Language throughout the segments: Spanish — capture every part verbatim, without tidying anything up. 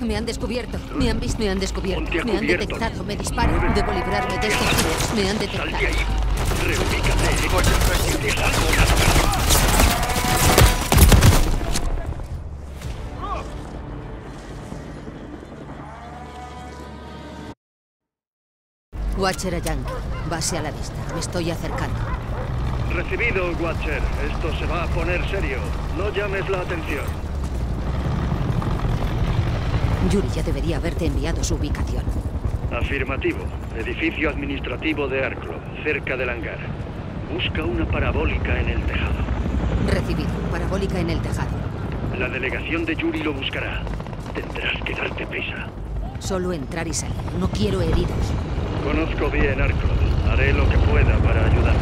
Me han descubierto, me han visto, me han descubierto, me han detectado, me disparan. Debo librarme de estos tíos, me han detectado. Sal de ahí. Reubícate. Watcher a Yankee, base a la vista, me estoy acercando. Recibido, Watcher, esto se va a poner serio, no llames la atención. Yuri ya debería haberte enviado su ubicación. Afirmativo. Edificio administrativo de Arklow, cerca del hangar. Busca una parabólica en el tejado. Recibido. Parabólica en el tejado. La delegación de Yuri lo buscará. Tendrás que darte prisa. Solo entrar y salir. No quiero heridos. Conozco bien Arklow. Haré lo que pueda para ayudarte.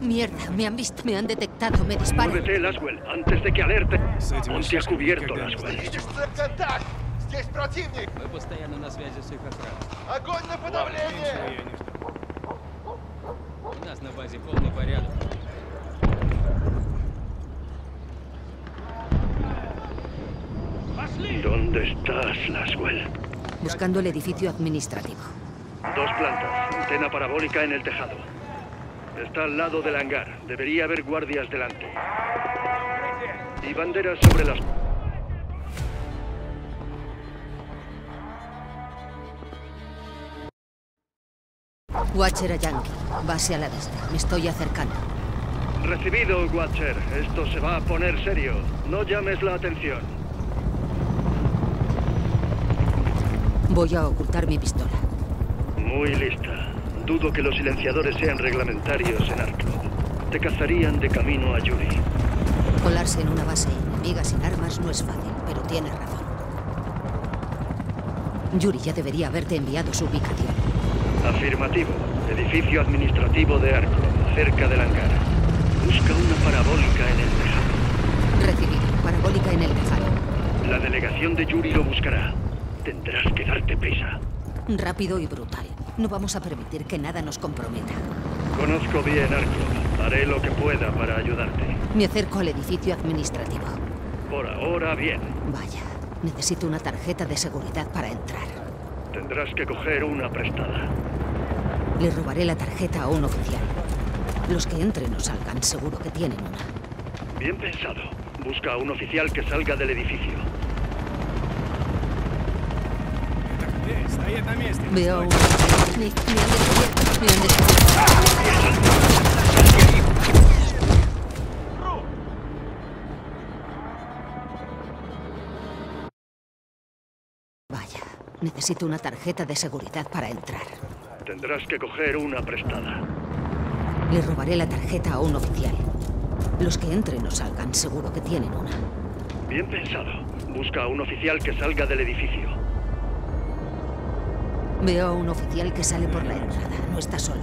Mierda, me han visto, me han detectado, me disparan. Muévete, Laswell, antes de que alerte. Ponte a cubierto, Laswell. ¿Dónde estás, Laswell? Buscando el edificio administrativo. Dos plantas, antena parabólica en el tejado. Está al lado del hangar. Debería haber guardias delante. Y banderas sobre las... Watcher a Yankee. Base a la vista. Me estoy acercando. Recibido, Watcher. Esto se va a poner serio. No llames la atención. Voy a ocultar mi pistola. Muy lista. Dudo que los silenciadores sean reglamentarios en Arklow. Te cazarían de camino a Yuri. Colarse en una base enemiga sin armas no es fácil, pero tienes razón. Yuri ya debería haberte enviado su ubicación. Afirmativo. Edificio administrativo de Arklow, cerca del hangar. Busca una parabólica en el tejado. Recibido. Parabólica en el tejado. La delegación de Yuri lo buscará. Tendrás que darte prisa. Rápido y brutal. No vamos a permitir que nada nos comprometa. Conozco bien Arklow. Haré lo que pueda para ayudarte. Me acerco al edificio administrativo. Por ahora, bien. Vaya, necesito una tarjeta de seguridad para entrar. Tendrás que coger una prestada. Le robaré la tarjeta a un oficial. Los que entren o salgan, seguro que tienen una. Bien pensado. Busca a un oficial que salga del edificio. Veo un... Me, me han descubierto, me han descubierto. Vaya, necesito una tarjeta de seguridad para entrar. Tendrás que coger una prestada. Le robaré la tarjeta a un oficial. Los que entren o salgan, seguro que tienen una. Bien pensado. Busca a un oficial que salga del edificio. Veo a un oficial que sale por la entrada. No está solo.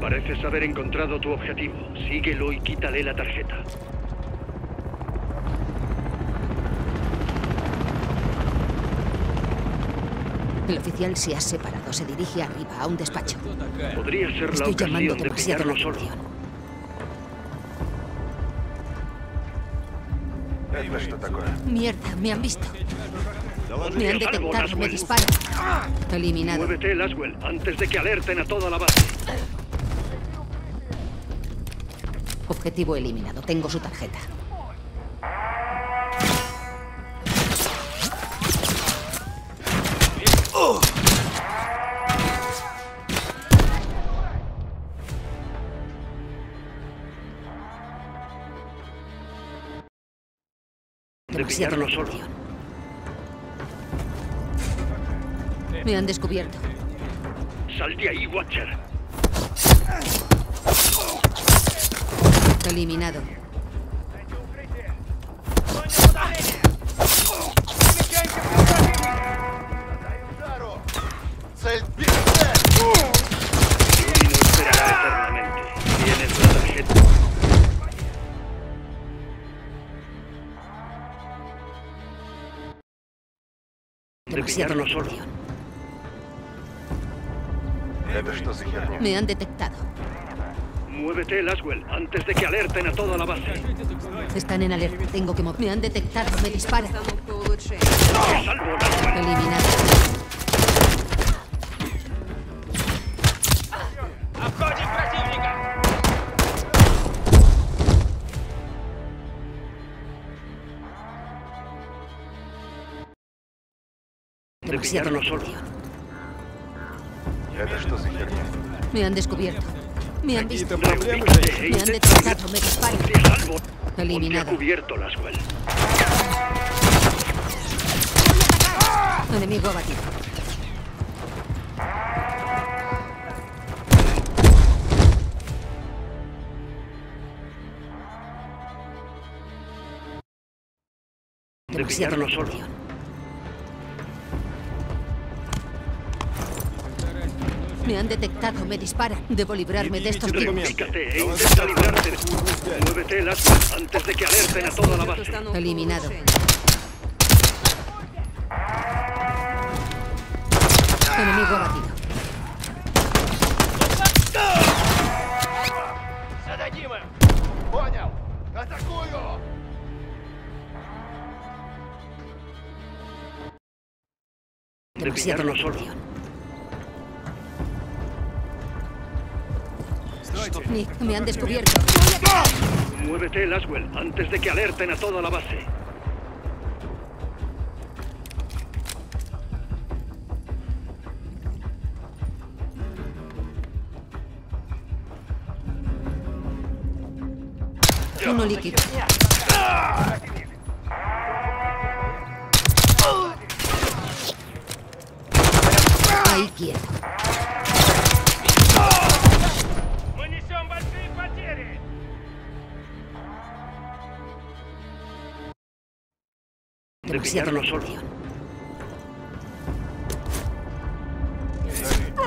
Pareces haber encontrado tu objetivo. Síguelo y quítale la tarjeta. El oficial se ha separado. Se dirige arriba, a un despacho. Podría ser Estoy la ocasión llamando de pillarlo solo. Mierda, me han visto. Me han detectado, me disparan. Eliminado. Muévete, Laswell, antes de que alerten a toda la base. Objetivo eliminado. Tengo su tarjeta. demasiado la atención. Me han descubierto. Sal de ahí, Watcher. Eliminado. Demasiado solo. Me han detectado. Muévete, Laswell, antes de que alerten a toda la base. Están en alerta, tengo que mover. Me han detectado, me disparan. Eliminado. Demasiado solo. Me han descubierto. Me han visto. Me han detectado. Me disparan. Eliminado. Cubierto las cuales. Enemigo abatido. Demasiado solo. Me han detectado, me disparan. Debo librarme de estos tipos. Repícate, intenta librarte. Muévete, Laswell, antes de que alerten a toda la base. Eliminado. Enemigo abatido. Demasiado solo. Nick, me han descubierto. Muévete, Laswell, antes de que alerten a toda la base. Uno líquido. Ahí quieto. Demasiado solo.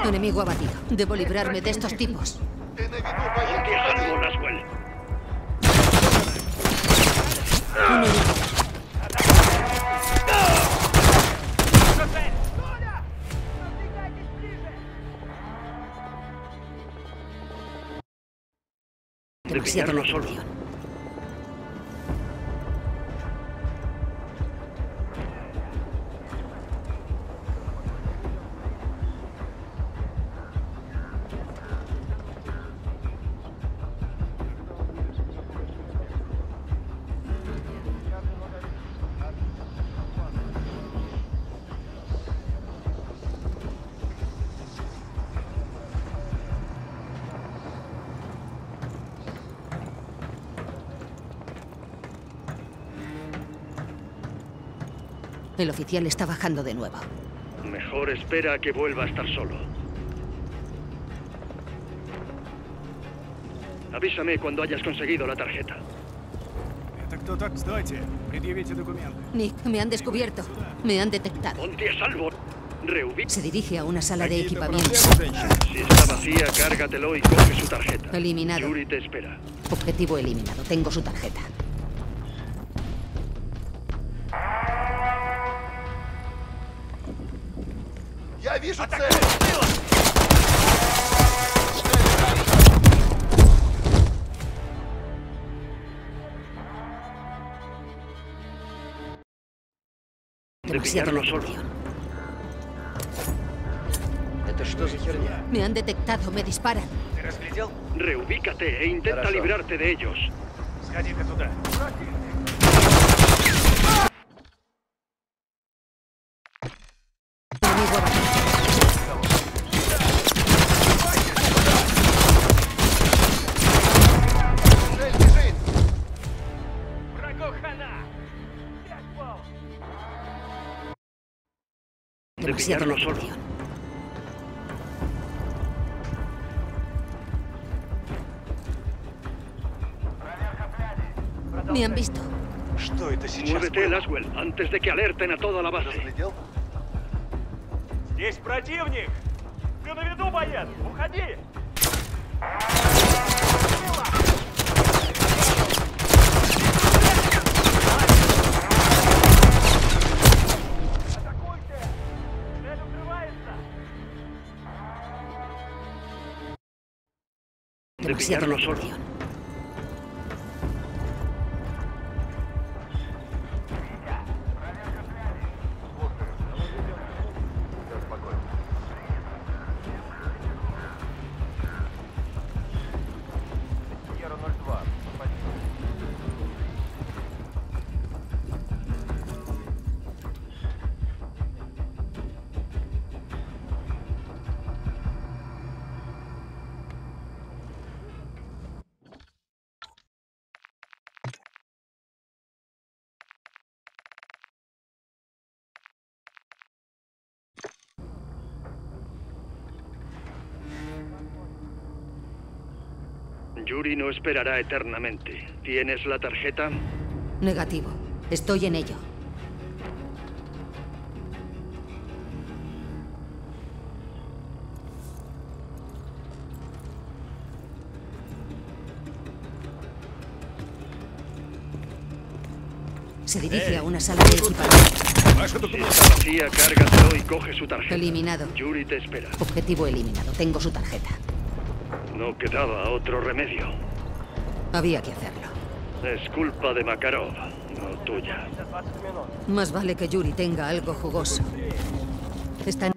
Enemigo abatido. Debo librarme de estos tipos. Demasiado solo. El oficial está bajando de nuevo. Mejor espera a que vuelva a estar solo. Avísame cuando hayas conseguido la tarjeta. Nick, me han descubierto. Me han detectado. Ponte a salvo. Se dirige a una sala de equipamiento. Si está vacía, cárgatelo y coge su tarjeta. Eliminado. Yuri te espera. Objetivo eliminado. Tengo su tarjeta. Demasiado solo. Me han detectado, me disparan. Reubícate e intenta librarte de ellos. demasiado la atención. Me han visto. Muévete, Laswell, antes de que alerten a toda la base. Здесь противник. Ты на виду, боец. Уходи. Demasiado la atención. Yuri no esperará eternamente. ¿Tienes la tarjeta? Negativo. Estoy en ello. Se dirige eh. a una sala de equipamiento. Si está vacía, cárgaselo y coge su tarjeta. Eliminado. Yuri te espera. Objetivo eliminado. Tengo su tarjeta. No quedaba otro remedio. Había que hacerlo. Es culpa de Makarov, no tuya. Más vale que Yuri tenga algo jugoso. Está en...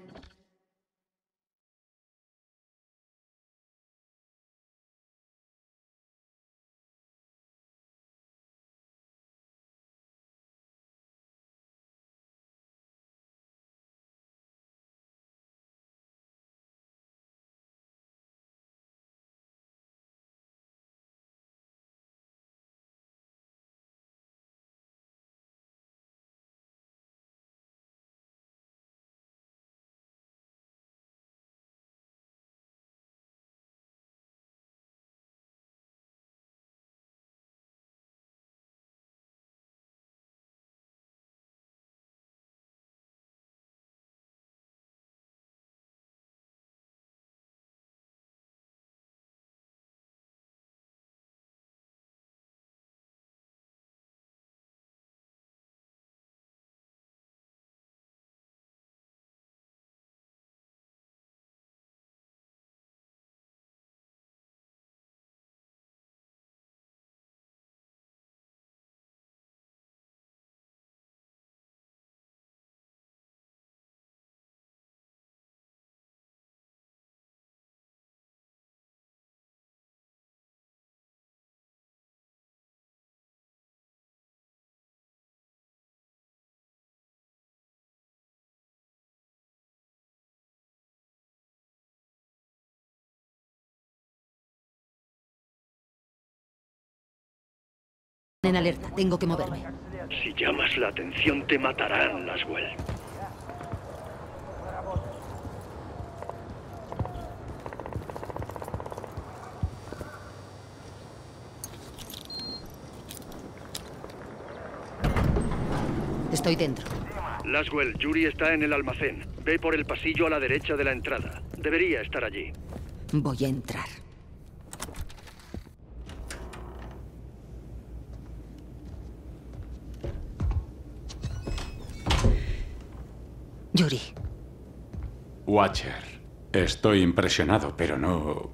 En alerta, tengo que moverme. Si llamas la atención, te matarán, Laswell. Estoy dentro. Laswell, Yuri está en el almacén. Ve por el pasillo a la derecha de la entrada. Debería estar allí. Voy a entrar. Yuri. Watcher, estoy impresionado, pero no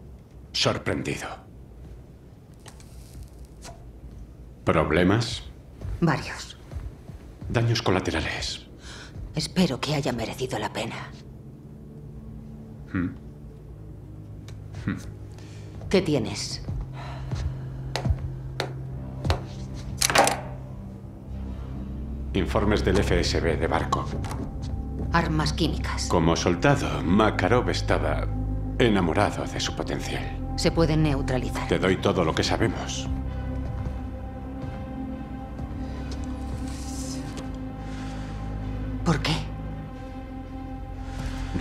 sorprendido. ¿Problemas? Varios. Daños colaterales. Espero que haya merecido la pena. ¿Mm? ¿Mm? ¿Qué tienes? Informes del F S B de Barco. Armas químicas. Como soldado, Makarov estaba enamorado de su potencial. Se pueden neutralizar. Te doy todo lo que sabemos. ¿Por qué?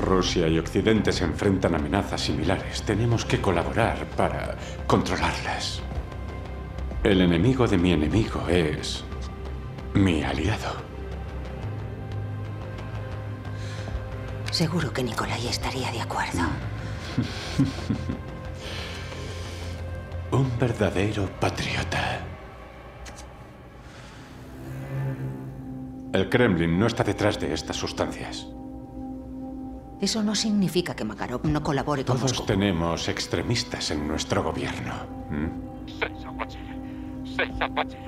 Rusia y Occidente se enfrentan a amenazas similares. Tenemos que colaborar para controlarlas. El enemigo de mi enemigo es mi aliado. Seguro que Nikolai estaría de acuerdo. Un verdadero patriota. El Kremlin no está detrás de estas sustancias. Eso no significa que Makarov no colabore con Moscú. Todos tenemos extremistas en nuestro gobierno. ¿Mm? Seis Watcher. Seis Watcher.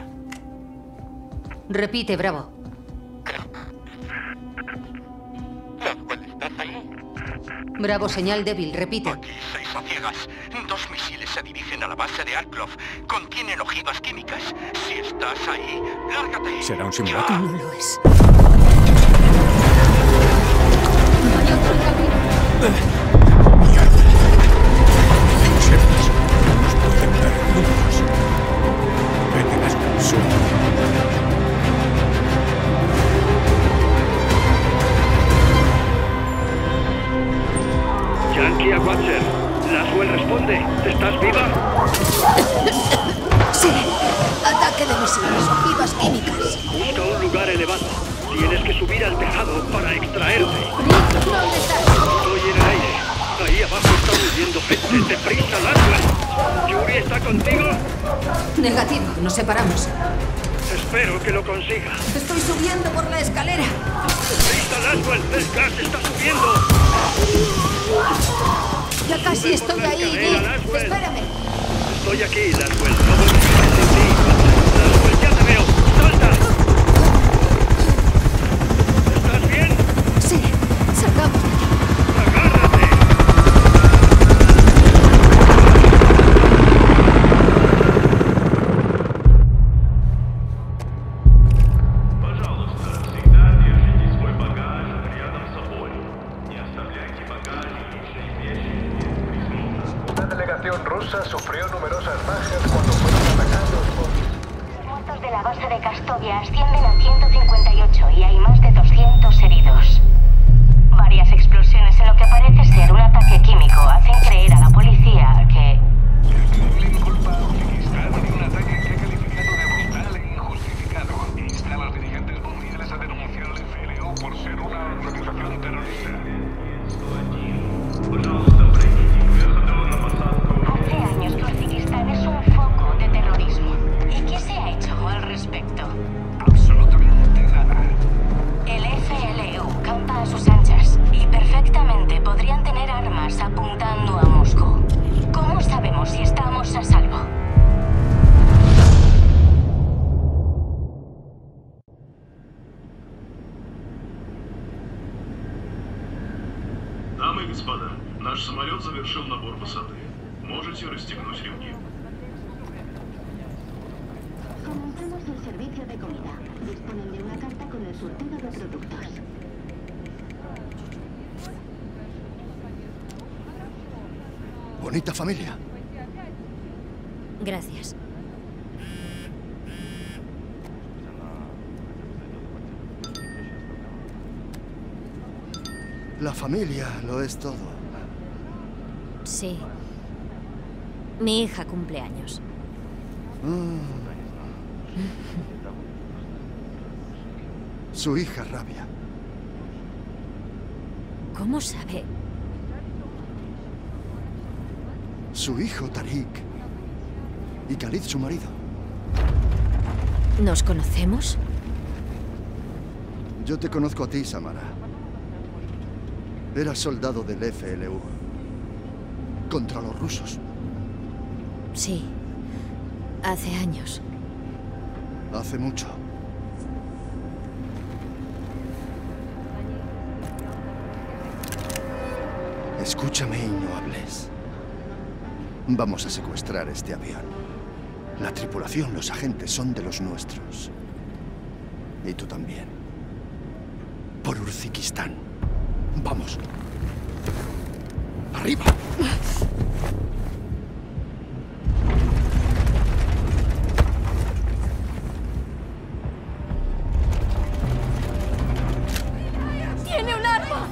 Repite, Bravo. Laswell, ¿estás ahí? Bravo, señal débil, repite. Aquí, seis a ciegas. Dos misiles se dirigen a la base de Arklow. Contienen ojivas químicas. Si estás ahí, lárgate. ¿Será un simulacro? No lo es. Yankee a Watcher. Laswell responde. ¿Estás viva? Sí. Ataque de misiles. Vivas químicas. Busca un lugar elevado. Tienes que subir al tejado para extraerte. ¿Dónde estás? Estoy en el aire. Ahí abajo está huyendo gente. ¡Deprisa, Laswell! ¿Yuri está contigo? Negativo. Nos separamos. Espero que lo consiga. Estoy subiendo por la escalera. ¡Deprisa, Laswell! ¡El gas está subiendo! Ya casi estoy ahí, Nick. Espérame. Estoy aquí, Laswell. No voy a ti. Laswell, ya te veo. ¡Salta! Bonita familia. Gracias. La familia lo es todo. Sí. Mi hija cumple años. Mm. Su hija, Rabia. ¿Cómo sabe? Su hijo, Tariq. Y Khalid, su marido. ¿Nos conocemos? Yo te conozco a ti, Samara. Eras soldado del F L U. Contra los rusos. Sí. Hace años. Hace mucho. Escúchame y no hables. Vamos a secuestrar este avión. La tripulación, los agentes son de los nuestros. Y tú también. Por Urzikistán. Vamos. ¡Arriba! ¡Tiene un arma!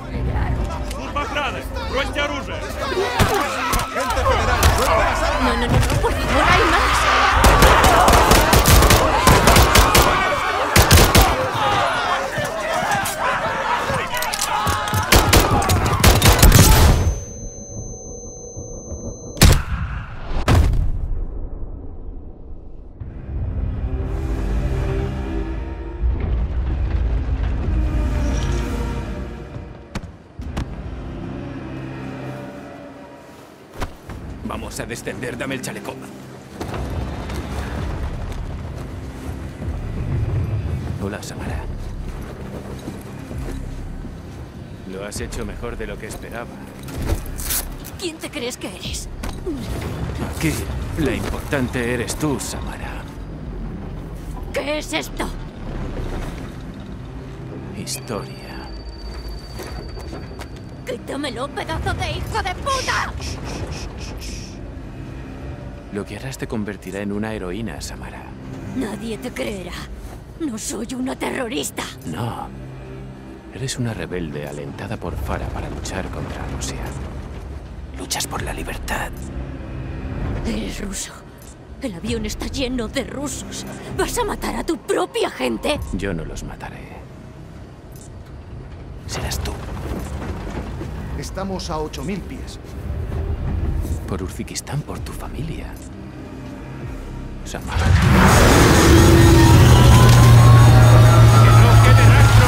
vas a descender, dame el chaleco. Hola, Samara. Lo has hecho mejor de lo que esperaba. ¿Quién te crees que eres? Aquí, la importante eres tú, Samara. ¿Qué es esto? Historia. ¡Quítamelo, pedazo de hijo de puta! Lo que harás te convertirá en una heroína, Samara. Nadie te creerá. No soy una terrorista. No. Eres una rebelde alentada por Farah para luchar contra Rusia. Luchas por la libertad. Eres ruso. El avión está lleno de rusos. ¿Vas a matar a tu propia gente? Yo no los mataré. Serás tú. Estamos a ocho mil pies. Por Urzikistán, por tu familia. Samara. ¡Que no quede rastro!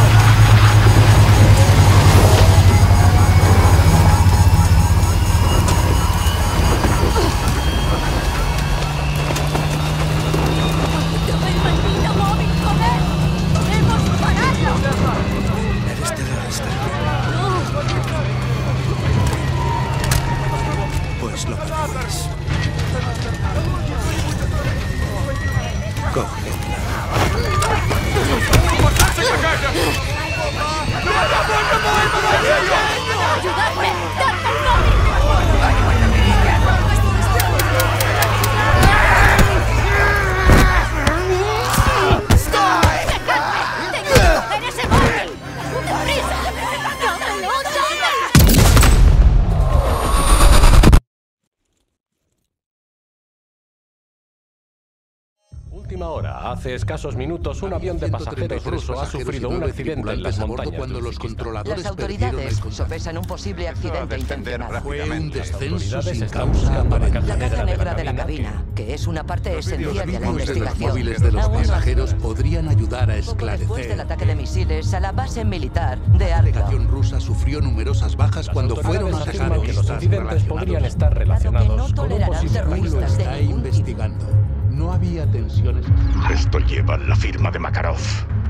Hace escasos minutos, un avión de pasajeros ruso ha sufrido un accidente en las montañas. Cuando los controladores las autoridades sopesan un posible accidente intencional. Fue un descenso sin causa. La caja negra de la cabina, que es una parte esencial de la investigación. Los móviles de los pasajeros podrían ayudar a esclarecer. Después del ataque de misiles a la base militar de Arco. La delegación rusa sufrió numerosas bajas cuando fueron atacados. Los accidentes podrían estar relacionados con un posible terrorista. Está investigando. No había tensiones. Esto lleva la firma de Makarov.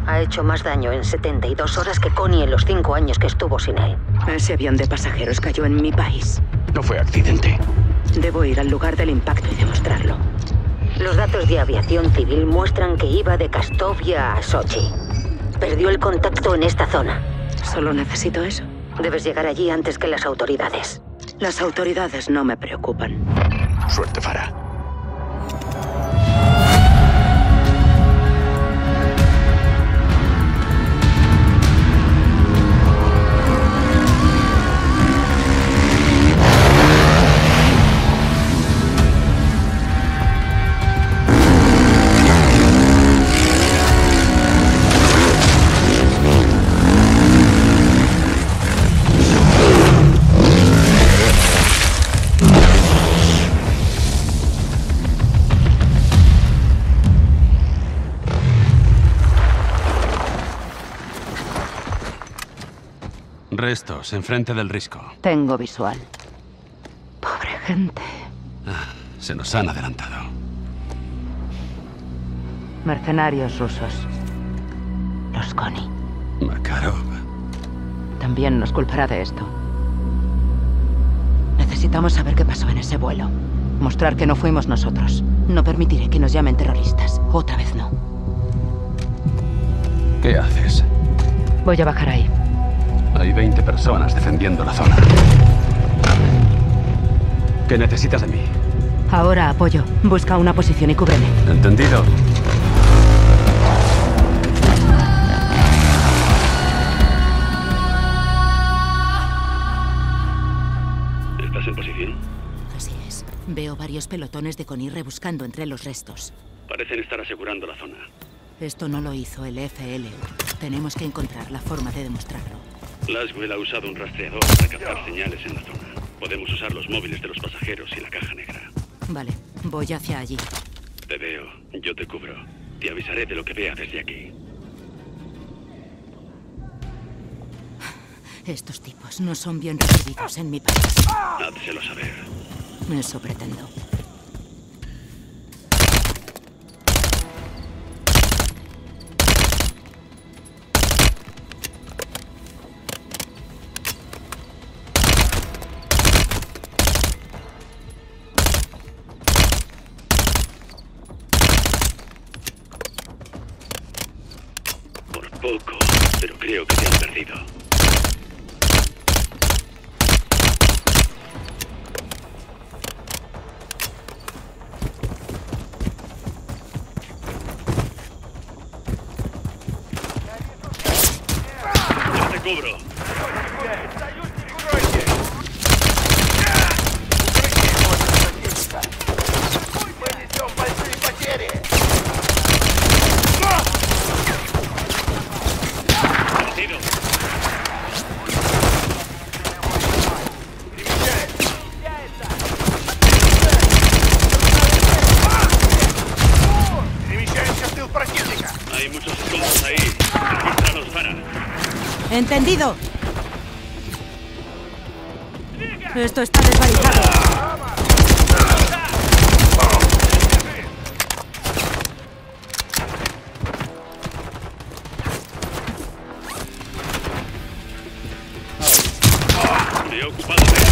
Ha hecho más daño en setenta y dos horas que Konni en los cinco años que estuvo sin él. Ese avión de pasajeros cayó en mi país. No fue accidente. Debo ir al lugar del impacto y demostrarlo. Los datos de aviación civil muestran que iba de Castovia a Sochi. Perdió el contacto en esta zona. Solo necesito eso. Debes llegar allí antes que las autoridades. Las autoridades no me preocupan. Suerte, Farah. Restos, enfrente del risco. Tengo visual. Pobre gente. Ah, se nos han adelantado. Mercenarios rusos. Los Konni. Makarov. También nos culpará de esto. Necesitamos saber qué pasó en ese vuelo. Mostrar que no fuimos nosotros. No permitiré que nos llamen terroristas. Otra vez no. ¿Qué haces? Voy a bajar ahí. Hay veinte personas defendiendo la zona. ¿Qué necesitas de mí? Ahora apoyo. Busca una posición y cúbreme. Entendido. ¿Estás en posición? Así es. Veo varios pelotones de Konni rebuscando entre los restos. Parecen estar asegurando la zona. Esto no lo hizo el F L U. Tenemos que encontrar la forma de demostrarlo. Laswell ha usado un rastreador para captar señales en la zona. Podemos usar los móviles de los pasajeros y la caja negra. Vale, voy hacia allí. Te veo, yo te cubro. Te avisaré de lo que vea desde aquí. Estos tipos no son bien recibidos en mi país. Házelo saber. Eso pretendo. Por poco, pero creo que te han perdido. ¡Entendido! Esto está desbaricado. Me he ocupado de esto.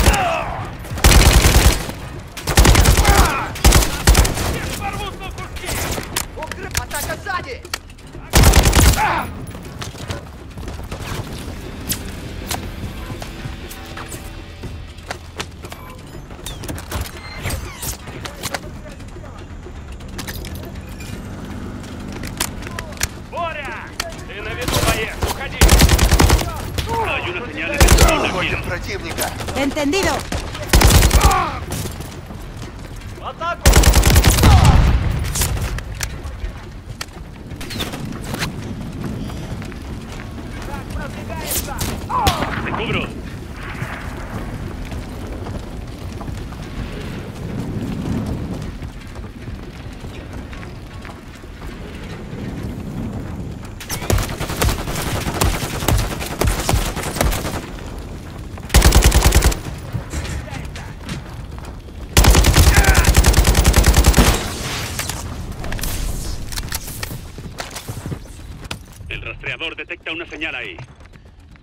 ¡Entendido! ¡Ataco! ¡Te cubro! Detecta una señal ahí.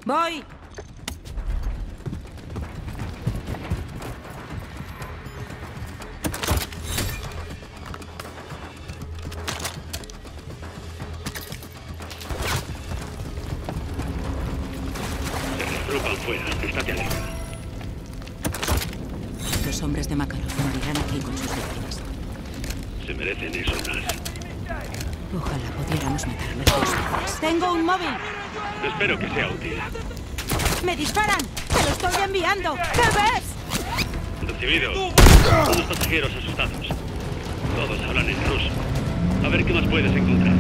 Voy. Se reagrupan fuera. Estate alerta. Los hombres de Makarov morirán aquí con sus víctimas. Se merecen eso más. Ojalá pudiéramos matarlos dos veces. ¡Tengo un móvil! Espero que sea útil. ¡Me disparan! ¡Te lo estoy enviando! ¿Qué ves? Recibido. Unos pasajeros asustados. Todos hablan en ruso. A ver qué más puedes encontrar.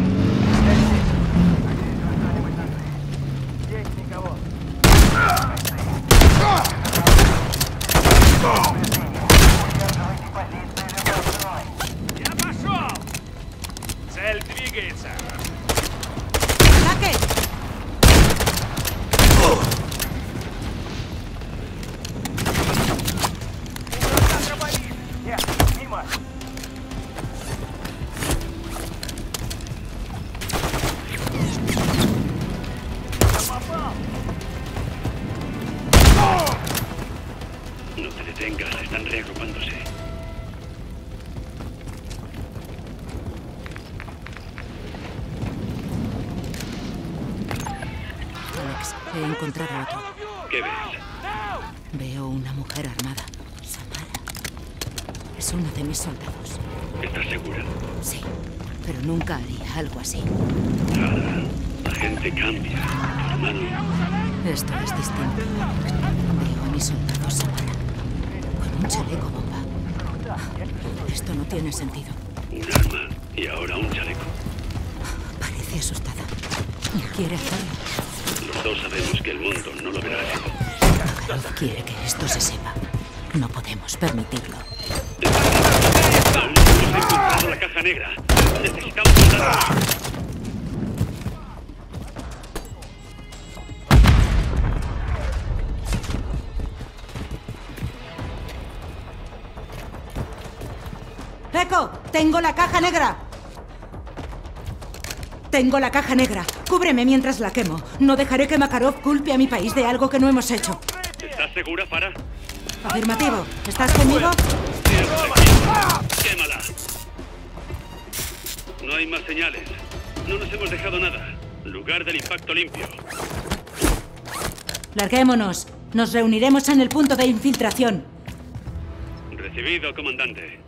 Algo así. La gente cambia, hermano. Esto es distinto. Veo a mis soldados Samara con un chaleco bomba. Esto no tiene sentido. Un arma y ahora un chaleco. Parece asustada. Quiere hacerlo. Los dos sabemos que el mundo no lo verá. Makarov quiere que esto se sepa. No podemos permitirlo. ¡Hemos encontrado la caja negra! ¡Necesitamos soldados! seco! ¡Tengo la caja negra! ¡Tengo la caja negra! ¡Cúbreme mientras la quemo! No dejaré que Makarov culpe a mi país de algo que no hemos hecho. ¿Estás segura, Farah? Afirmativo. ¿Estás conmigo? ¡Quémala! No hay más señales. No nos hemos dejado nada. Lugar del impacto limpio. Larguémonos. Nos reuniremos en el punto de infiltración. Recibido, comandante.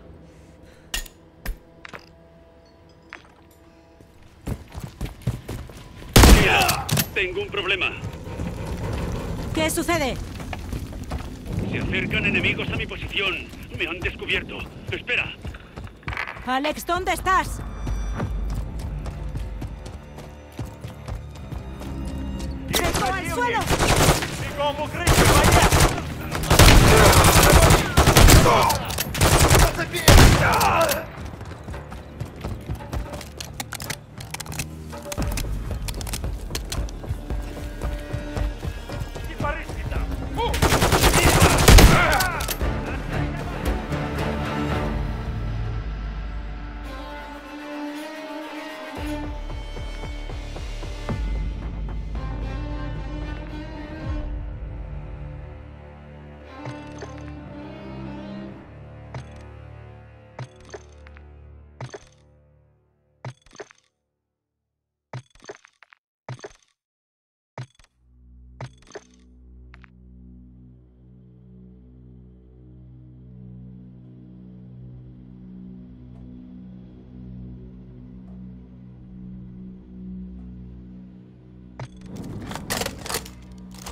Mira, tengo un problema. ¿Qué sucede? Se acercan enemigos a mi posición. Me han descubierto. Espera. Alex, ¿dónde estás? ¡Seco al suelo!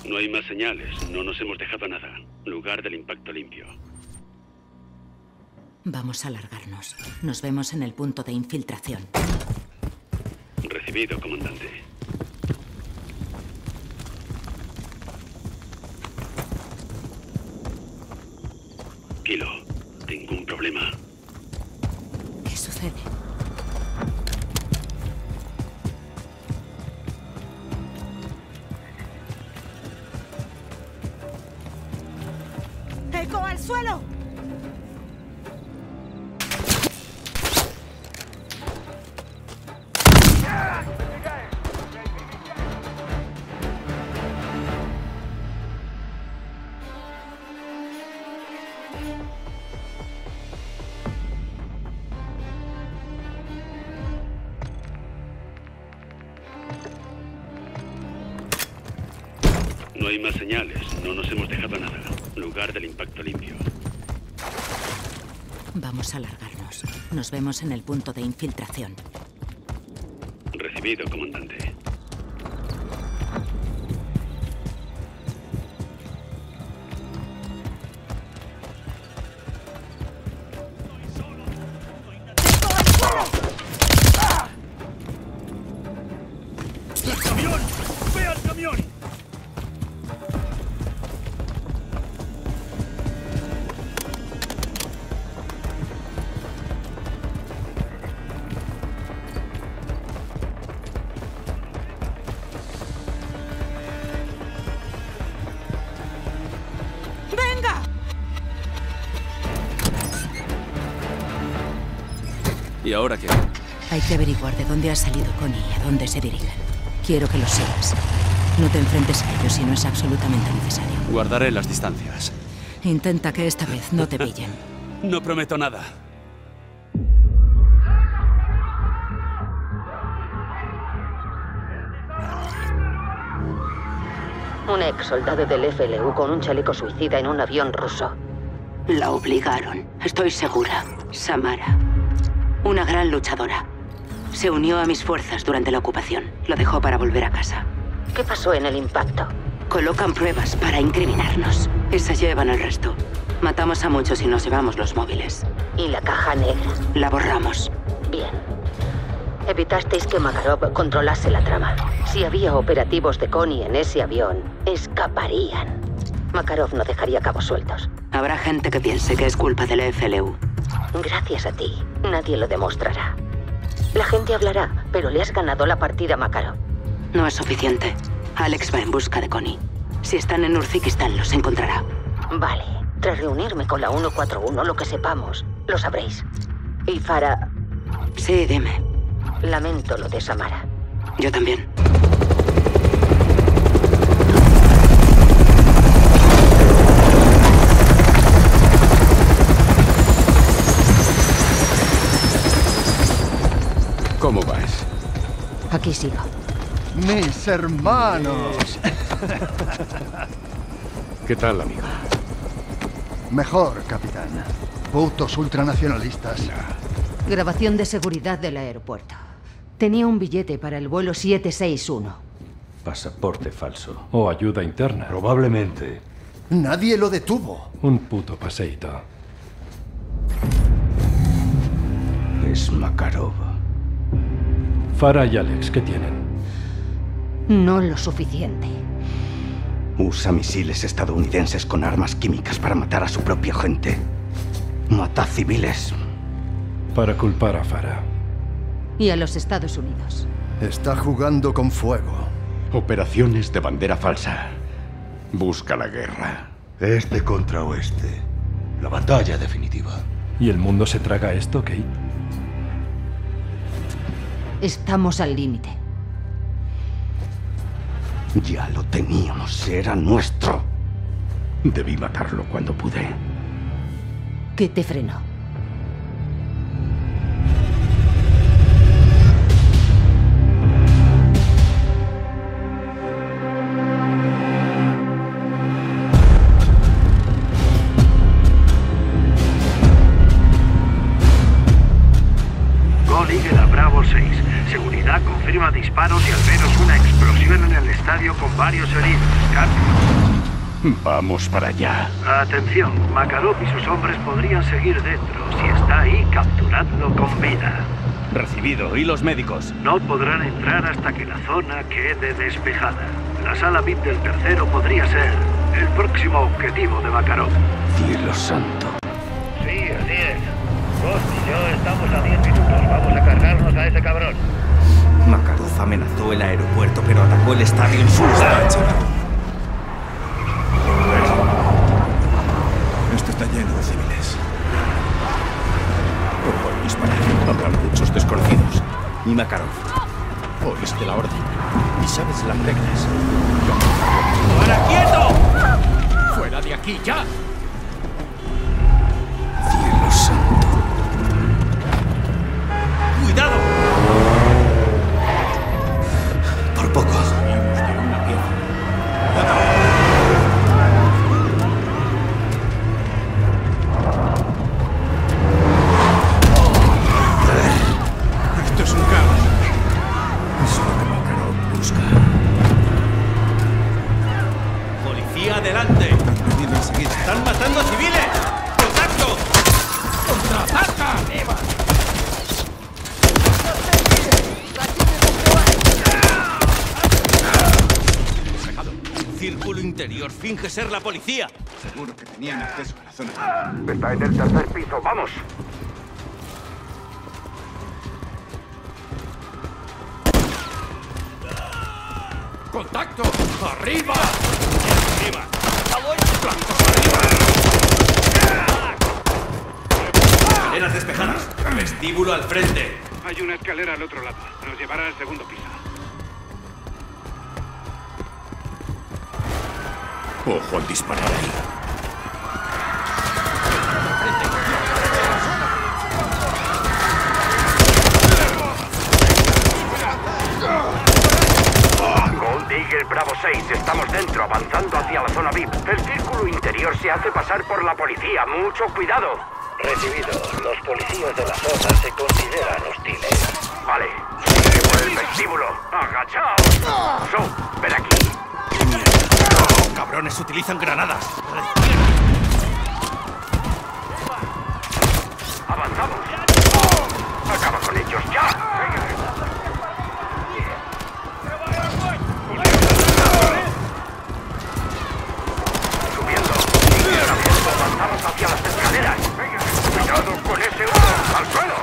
No hay más señales. No nos hemos dejado nada. Lugar del impacto limpio. Vamos a largarnos. Nos vemos en el punto de infiltración. Recibido, comandante. Kilo, tengo un problema. ¿Qué sucede? ¡Al suelo! No hay más señales, no nos hemos dejado nada. Lugar del impacto limpio. Vamos a largarnos. Nos vemos en el punto de infiltración. Recibido, comandante. ¿Y ahora qué? Hay que averiguar de dónde ha salido Konni y a dónde se dirigen. Quiero que lo sepas. No te enfrentes a ellos si no es absolutamente necesario. Guardaré las distancias. Intenta que esta vez no te pillen. No prometo nada. Un ex soldado del F L U con un chaleco suicida en un avión ruso. La obligaron, estoy segura. Samara. Una gran luchadora. Se unió a mis fuerzas durante la ocupación. Lo dejó para volver a casa. ¿Qué pasó en el impacto? Colocan pruebas para incriminarnos. Esas llevan el resto. Matamos a muchos y nos llevamos los móviles. ¿Y la caja negra? La borramos. Bien. Evitasteis que Makarov controlase la trama. Si había operativos de Konni en ese avión, escaparían. Makarov no dejaría cabos sueltos. Habrá gente que piense que es culpa del F L U. Gracias a ti, nadie lo demostrará. La gente hablará, pero le has ganado la partida, Makarov. No es suficiente. Alex va en busca de Konni. Si están en Urzikistán, los encontrará. Vale. Tras reunirme con la uno cuatro uno, lo que sepamos, lo sabréis. ¿Y Farah? Sí, dime. Lamento lo de Samara. Yo también. ¿Cómo vas? Aquí sigo. ¡Mis hermanos! ¿Qué tal, amigo? Mejor, capitán. Putos ultranacionalistas. Grabación de seguridad del aeropuerto. Tenía un billete para el vuelo siete seis uno. Pasaporte falso. O ayuda interna. Probablemente. Nadie lo detuvo. Un puto paseíto. Es Makarov. Farah y Alex, ¿qué tienen? No lo suficiente. Usa misiles estadounidenses con armas químicas para matar a su propia gente. Mata civiles. Para culpar a Farah. Y a los Estados Unidos. Está jugando con fuego. Operaciones de bandera falsa. Busca la guerra. Este contra oeste. La batalla definitiva. ¿Y el mundo se traga esto, Kate? Estamos al límite. Ya lo teníamos, era nuestro. Debí matarlo cuando pude. ¿Qué te frenó? Gold Eagle a Bravo seis. Seguridad confirma disparos y al menos una explosión en el estadio con varios heridos. Cambio. Vamos para allá. Atención, Makarov y sus hombres podrían seguir dentro. Si está ahí, capturadlo con vida. Recibido. ¿Y los médicos? No podrán entrar hasta que la zona quede despejada. La sala V I P del tercero podría ser el próximo objetivo de Makarov. Cielo santo. Sí, así es. Vos y yo estamos a diez minutos. Vamos a cargarnos a ese cabrón. Makarov amenazó el aeropuerto, pero atacó el estadio en su lugar. Esto está lleno de civiles. Por hoy dispararán. Habrán muchos desconocidos. Y Makarov. Oíste la orden. Y sabes las reglas. ¡Para quieto! ¡Fuera de aquí ya! Cielo santo. ¡Cuidado! Por poco. Esto es un caos. Es lo que Makarov busca. ¡Policía, adelante! Están veniendo enseguida. ¡Están matando a civiles! ¡Contacto! ¡Contraataca! ¡Viva! Círculo interior, finge ser la policía. Seguro que tenían acceso a la zona. Está en el tercer piso, vamos. ¡Contacto! ¡Arriba! ¡Arriba! ¡Arriba! ¡Escaleras despejadas! ¡Vestíbulo al frente! Hay una escalera al otro lado. Nos llevará al segundo piso. Ojo al disparar ahí. Gold Eagle Bravo seis, estamos dentro, avanzando hacia la zona V I P. El círculo interior se hace pasar por la policía. Mucho cuidado. Recibido. Los policías de la zona se consideran hostiles. Vale. Por el vestíbulo. Agachaos. Soap, ven aquí. Cabrones utilizan granadas. Avanzamos. ¡Oh! Acaba con ellos ya. Subiendo. Avanzamos hacia las escaleras. Cuidado con ese uno. Al suelo.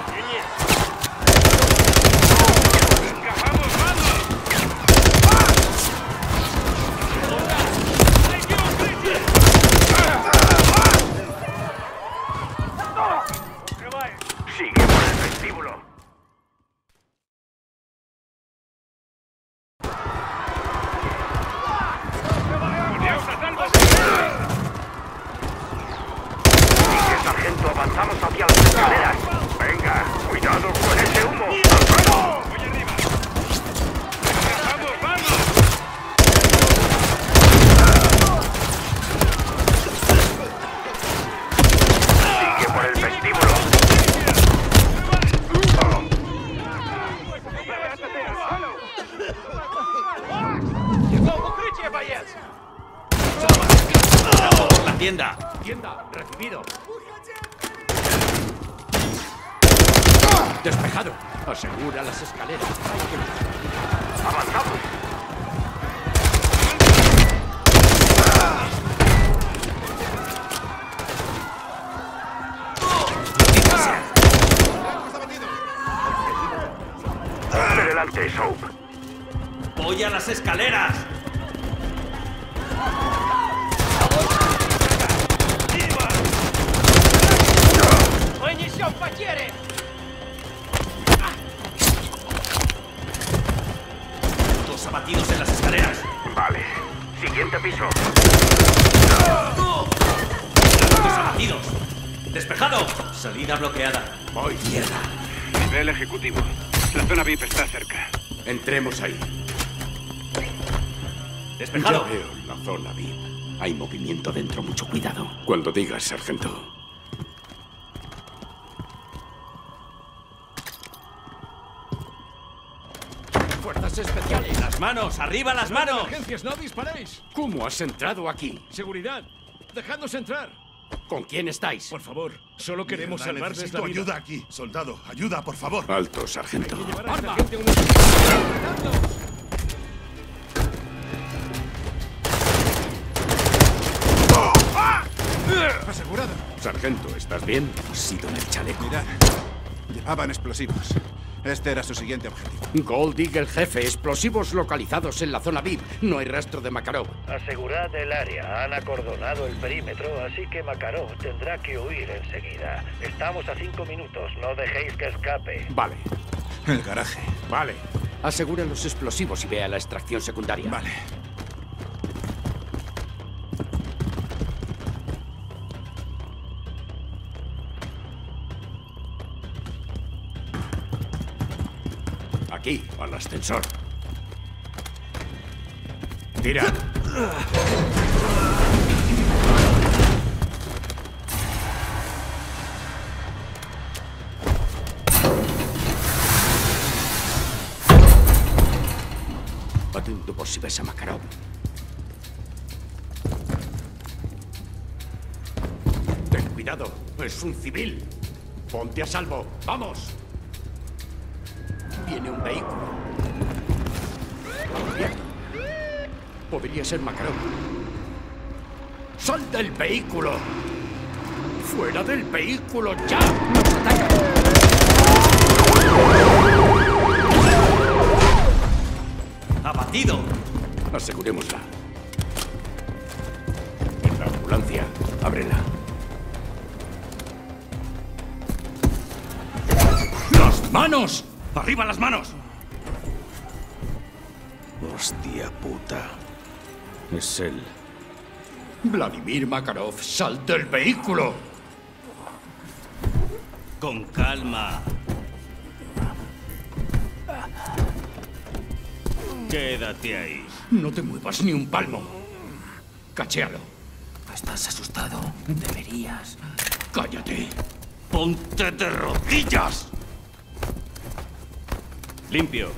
Sigue vestíbulo. Avanzamos hacia las escaleras. Venga, cuidado con ese humo. ¡Al fuego! ¡Voy arriba! ¡Vamos, vamos! Sigue por el vestíbulo. ¡La tienda! ¡Tienda! ¡Recibido! ¡Despejado! Asegura las escaleras. ¡Avanzamos! ¡Delante, Soap! ¡Voy a las escaleras! Dos abatidos en las escaleras. Vale. Siguiente piso. Dos abatidos. Despejado. Salida bloqueada. Voy. Mierda. Nivel ejecutivo. La zona V I P está cerca. Entremos ahí. Despejado. Ya veo la zona V I P. Hay movimiento dentro. Mucho cuidado. Cuando digas, sargento. Especiales. ¡Las manos! ¡Arriba las manos! ¡Emergencias! ¡No disparéis! ¿Cómo has entrado aquí? ¡Seguridad! ¡Dejadnos entrar! ¿Con quién estáis? Por favor, solo queremos salvarles la vida. ¡Ayuda aquí! ¡Soldado! ¡Ayuda, por favor! ¡Alto, sargento! ¡Arma! ¡Asegurada! Sargento, ¿estás bien? Sido en el chaleco. Mirad, llevaban explosivos. Este era su siguiente objetivo. Gold Eagle, jefe. Explosivos localizados en la zona V I P. No hay rastro de Makarov. Asegurad el área. Han acordonado el perímetro, así que Makarov tendrá que huir enseguida. Estamos a cinco minutos. No dejéis que escape. Vale. El garaje. Vale. Asegura los explosivos y vea la extracción secundaria. Vale. Aquí, al ascensor. Tira. Atento por si ves a Makarov. Ten cuidado, es un civil. Ponte a salvo. ¡Vamos! Tiene un vehículo. Podría ser Makarov. ¡Sal del vehículo! ¡Fuera del vehículo! ¡Ya! ¡Nos atacan! ¡Abatido! Asegurémosla. En la ambulancia, ábrela. ¡Las manos! ¡Arriba las manos! ¡Hostia puta! Es él. Vladimir Makarov, sal del vehículo. Con calma. Quédate ahí. No te muevas ni un palmo. Cachealo. ¿Estás asustado? Deberías. ¡Cállate! ¡Ponte de rodillas! Limpio.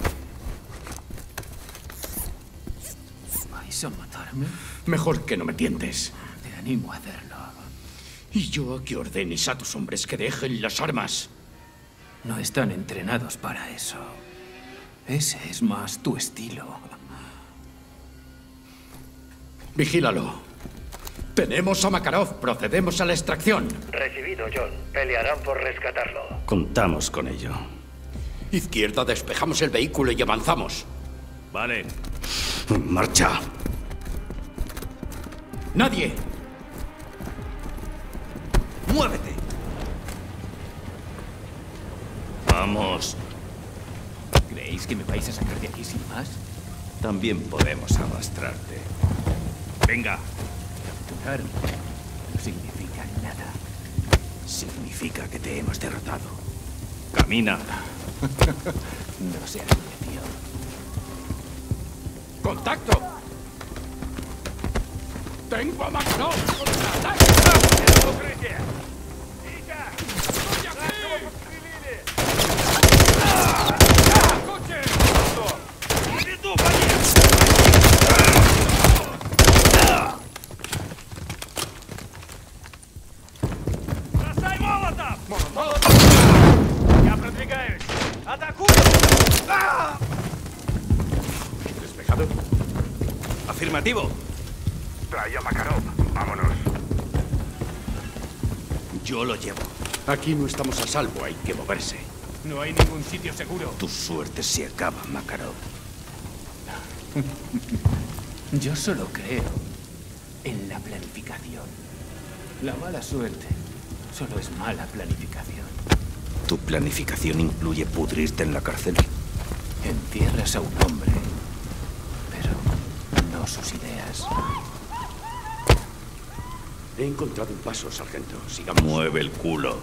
¿Vais a matarme? Mejor que no me tientes. Te animo a hacerlo. Y yo a que ordenes a tus hombres que dejen las armas. No están entrenados para eso. Ese es más tu estilo. Vigílalo. Tenemos a Makarov. Procedemos a la extracción. Recibido, John. Pelearán por rescatarlo. Contamos con ello. Izquierda, despejamos el vehículo y avanzamos. Vale. En marcha. Nadie. ¡Muévete! Vamos. ¿Creéis que me vais a sacar de aquí sin más? También podemos arrastrarte. Venga. Capturarme no significa nada. Significa que te hemos derrotado. Camina. No seas tío. ¡Contacto! ¡Tengo a McNaught! ¡Ataque! Trae a Makarov, vámonos. Yo lo llevo. Aquí no estamos a salvo, hay que moverse. No hay ningún sitio seguro. Tu suerte se acaba, Makarov. Yo solo creo en la planificación. La mala suerte solo es mala planificación. ¿Tu planificación incluye pudrirte en la cárcel? Entierras a un hombre, sus ideas. He encontrado un paso, sargento. Sigamos. Mueve el culo.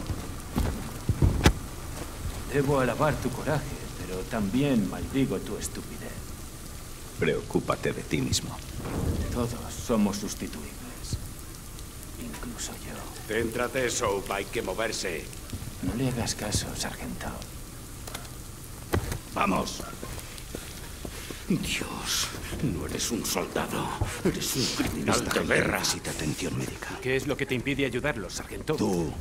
Debo alabar tu coraje, pero también maldigo tu estupidez. Preocúpate de ti mismo. Todos somos sustituibles. Incluso yo. Céntrate, Soap. Hay que moverse. No le hagas caso, sargento. Vamos. Dios, no eres un soldado, eres un criminal de guerra. Necesita atención médica. ¿Qué es lo que te impide ayudarlos, sargento? Tú.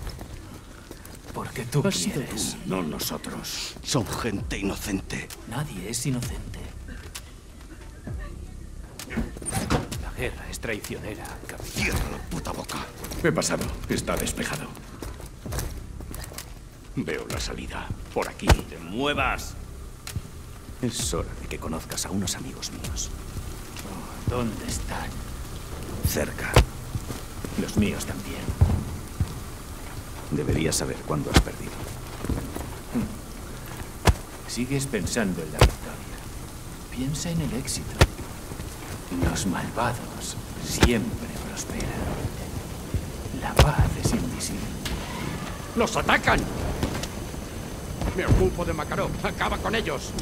Porque tú quieres. Tú, no nosotros. Son gente inocente. Nadie es inocente. La guerra es traicionera, capitán. Cierra la puta boca. He pasado. Está despejado. Veo la salida. Por aquí. ¡Te muevas! Es hora de que conozcas a unos amigos míos. Oh, ¿dónde están? Cerca. Los míos también. Deberías saber cuándo has perdido. Sigues pensando en la victoria. Piensa en el éxito. Los malvados siempre prosperan. La paz es invisible. ¡Los atacan! Me ocupo de Makarov. Acaba con ellos.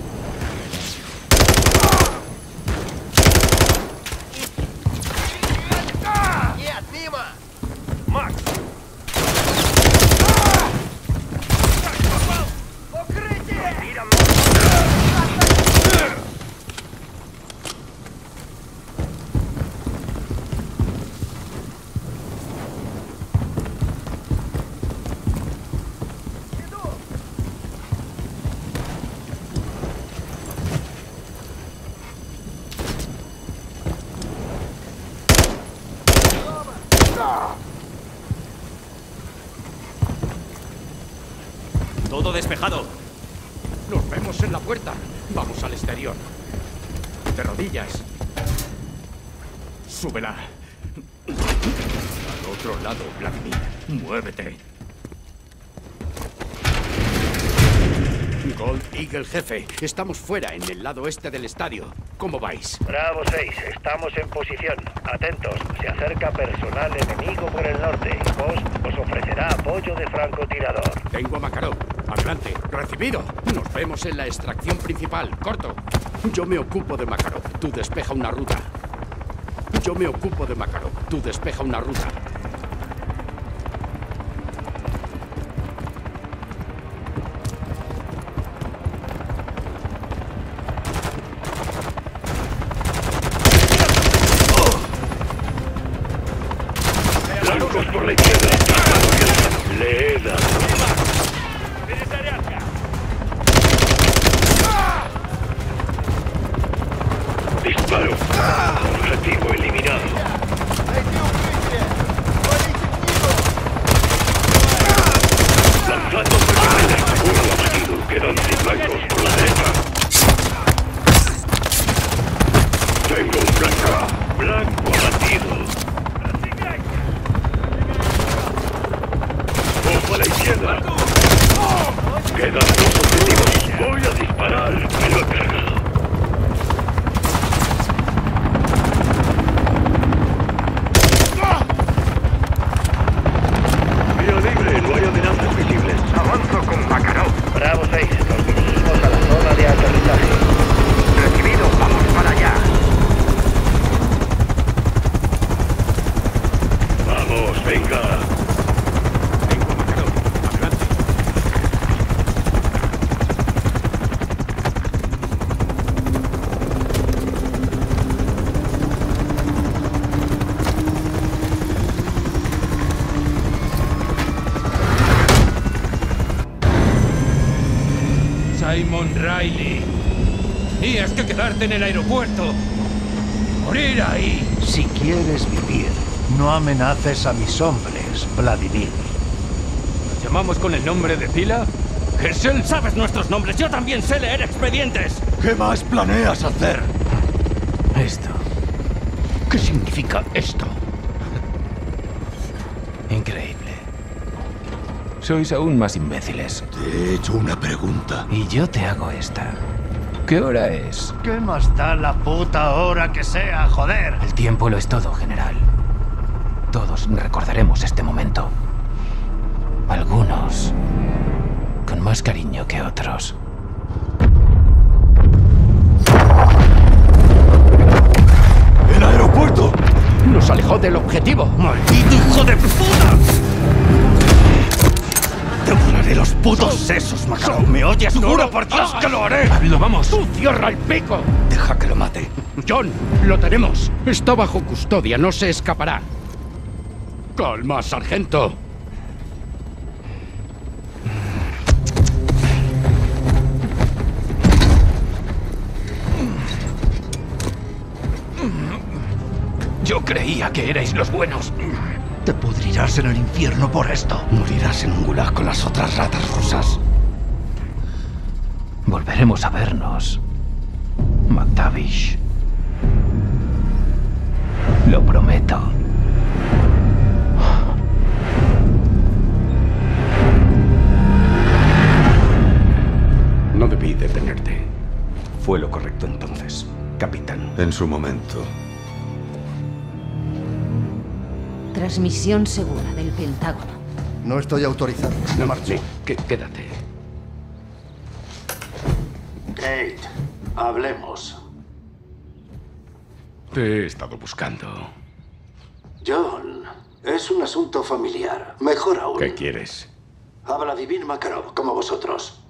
Despejado. Nos vemos en la puerta. Vamos al exterior. De rodillas. Súbela. Al otro lado, Vladimir. Muévete. Gold Eagle, jefe. Estamos fuera, en el lado este del estadio. ¿Cómo vais? Bravo seis. Estamos en posición. Atentos. Se acerca personal enemigo por el norte. Post os ofrecerá apoyo de francotirador. Tengo a Makarov. Adelante. Recibido. Nos vemos en la extracción principal. Corto. Yo me ocupo de Makarov. Tú despeja una ruta. Yo me ocupo de Makarov. Tú despeja una ruta. Blanco abatido. Simon Riley. Tienes que quedarte en el aeropuerto. Morir ahí. Si quieres vivir, no amenaces a mis hombres, Vladimir. ¿Nos llamamos con el nombre de pila? Herschel, sabes nuestros nombres. Yo también sé leer expedientes. ¿Qué más planeas hacer? Esto. ¿Qué significa esto? Increíble. Sois aún más imbéciles. Te he hecho una pregunta. Y yo te hago esta. ¿Qué hora es? ¿Qué más da la puta hora que sea, joder? El tiempo lo es todo, general. Todos recordaremos este momento. Algunos con más cariño que otros. ¡El aeropuerto! ¡Nos alejó del objetivo! ¡Maldito hijo de puta! ¡Te volaré los putos sesos, Makarov! ¿Me oyes? ¡Juro por Dios que lo haré! ¡Pablo, vamos! ¡Tú cierra el pico! Deja que lo mate. John, lo tenemos. Está bajo custodia, no se escapará. Calma, sargento. Yo creía que erais los buenos. Te pudrirás en el infierno por esto. Morirás en un gulag con las otras ratas rusas. Volveremos a vernos, McTavish. Lo prometo. No debí detenerte. Fue lo correcto entonces, capitán. En su momento. Transmisión segura del Pentágono. No estoy autorizado. Me marcho. Sí, quédate. Kate, hablemos. Te he estado buscando. John, es un asunto familiar. Mejor aún. ¿Qué quieres? A Vladimir Makarov, como vosotros.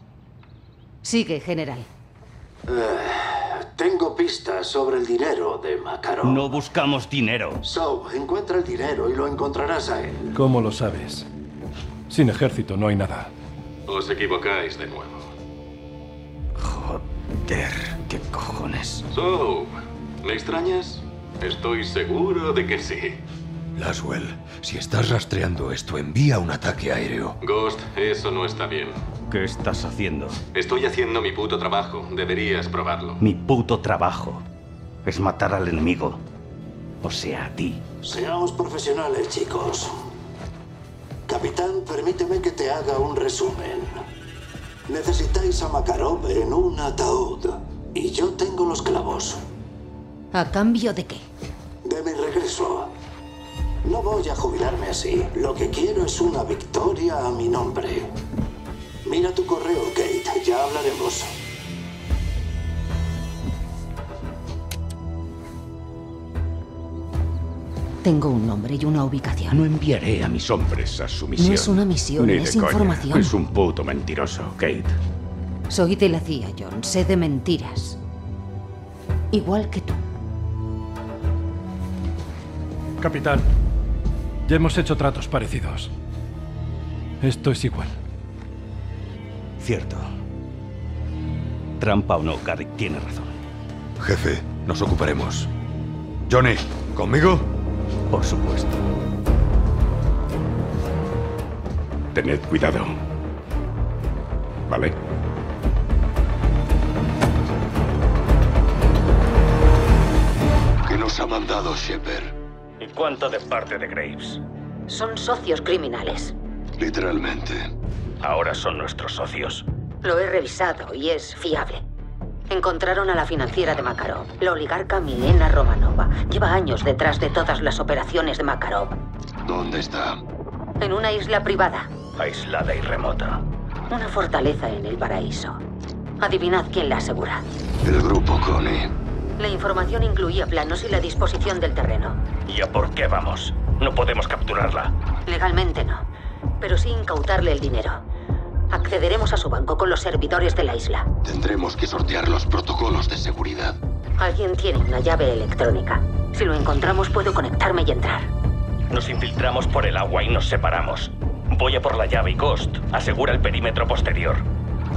Sigue, general. Uh, tengo pistas sobre el dinero de Makarov. No buscamos dinero. Soap, encuentra el dinero y lo encontrarás a él. ¿Cómo lo sabes? Sin ejército no hay nada. Os equivocáis de nuevo. Joder, qué cojones. Soap, ¿me extrañas? Estoy seguro de que sí. Laswell, si estás rastreando esto, envía un ataque aéreo. Ghost, eso no está bien. ¿Qué estás haciendo? Estoy haciendo mi puto trabajo. Deberías probarlo. Mi puto trabajo es matar al enemigo. O sea, a ti. Seamos profesionales, chicos. Capitán, permíteme que te haga un resumen. Necesitáis a Makarov en un ataúd. Y yo tengo los clavos. ¿A cambio de qué? De mi regreso. No voy a jubilarme así. Lo que quiero es una victoria a mi nombre. Mira tu correo, Kate. Ya hablaremos. Tengo un nombre y una ubicación. No enviaré a mis hombres a su misión. No es una misión, es información. Es un puto mentiroso, Kate. Soy de la C I A, John. Sé de mentiras. Igual que tú. Capitán, ya hemos hecho tratos parecidos. Esto es igual. Cierto. Trampa o no, Garrick tiene razón. Jefe, nos ocuparemos. Johnny, ¿conmigo? Por supuesto. Tened cuidado. ¿Vale? ¿Qué nos ha mandado Shepard? ¿Y cuánto de parte de Graves? Son socios criminales. Literalmente. Ahora son nuestros socios. Lo he revisado y es fiable. Encontraron a la financiera de Makarov, la oligarca Milena Romanova. Lleva años detrás de todas las operaciones de Makarov. ¿Dónde está? En una isla privada. Aislada y remota. Una fortaleza en el paraíso. Adivinad quién la asegura. El grupo Konni. La información incluía planos y la disposición del terreno. ¿Y a por qué vamos? No podemos capturarla. Legalmente no. Pero sí incautarle el dinero. Accederemos a su banco con los servidores de la isla. Tendremos que sortear los protocolos de seguridad. Alguien tiene una llave electrónica. Si lo encontramos, puedo conectarme y entrar. Nos infiltramos por el agua y nos separamos. Voy a por la llave y Ghost asegura el perímetro posterior.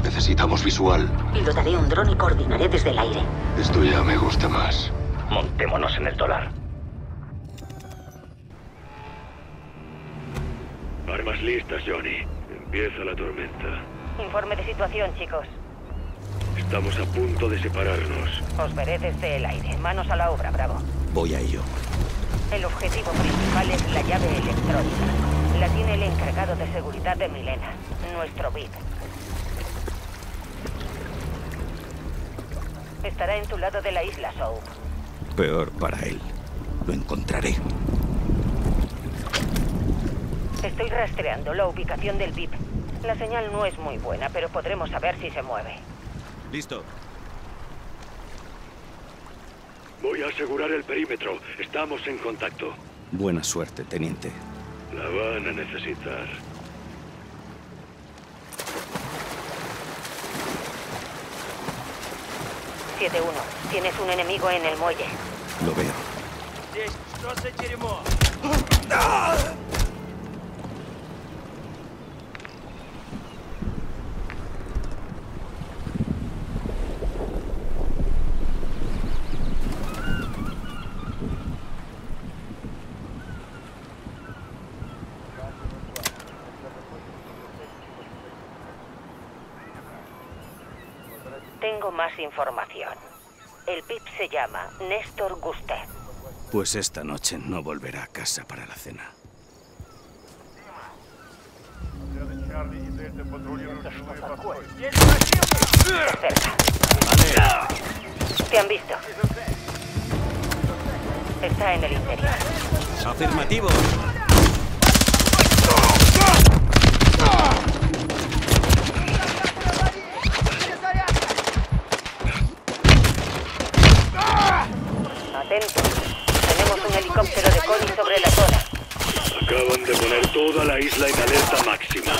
Necesitamos visual. Pilotaré un dron y coordinaré desde el aire. Esto ya me gusta más. Montémonos en el dólar. Armas listas, Johnny. Empieza la tormenta. Informe de situación, chicos. Estamos a punto de separarnos. Os veré desde el aire. Manos a la obra, Bravo. Voy a ello. El objetivo principal es la llave electrónica. La tiene el encargado de seguridad de Milena, nuestro V I P. Estará en tu lado de la isla, Soap. Peor para él. Lo encontraré. Estoy rastreando la ubicación del V I P. La señal no es muy buena, pero podremos saber si se mueve. Listo. Voy a asegurar el perímetro. Estamos en contacto. Buena suerte, teniente. La van a necesitar. siete uno. Tienes un enemigo en el muelle. Lo veo. Tengo más información. El P I P se llama Néstor Gusté. Pues esta noche no volverá a casa para la cena. Te han visto. Está en el interior. Afirmativo. Atento. Tenemos un helicóptero de Konni sobre la zona. Acaban de poner toda la isla en alerta máxima.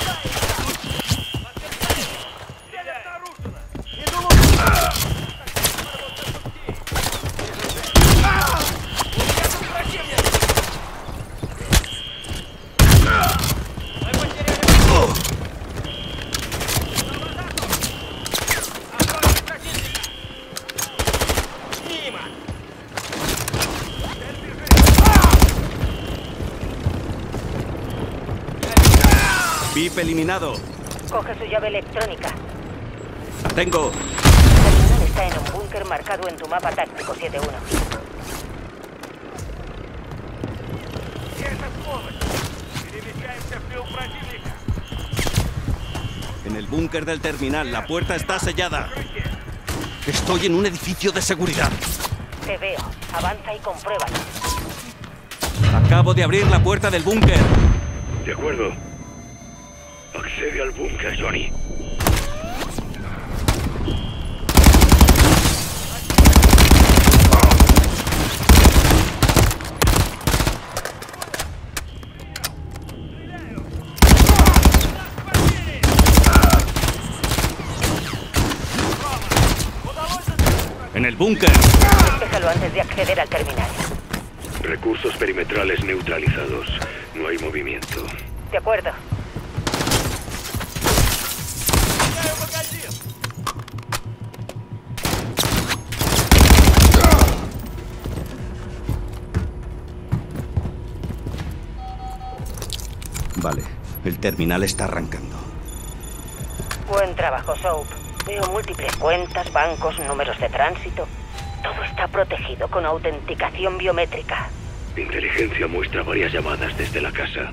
Eliminado. Coge su llave electrónica. La tengo. El está en un búnker marcado en tu mapa táctico siete uno. En el búnker del terminal, la puerta está sellada. Estoy en un edificio de seguridad. Te veo. Avanza y compruébalo. Acabo de abrir la puerta del búnker. De acuerdo. Accede al búnker, Johnny. En el búnker. Déjalo antes de acceder al terminal. Recursos perimetrales neutralizados. No hay movimiento. De acuerdo. Vale, el terminal está arrancando. Buen trabajo, Soap. Veo múltiples cuentas, bancos, números de tránsito. Todo está protegido con autenticación biométrica. Inteligencia muestra varias llamadas desde la casa.